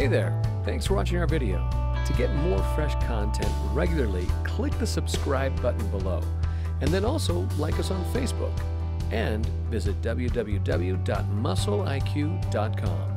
Hey there, thanks for watching our video. To get more fresh content regularly, click the subscribe button below, and then also like us on Facebook, and visit www.muscleiq.com.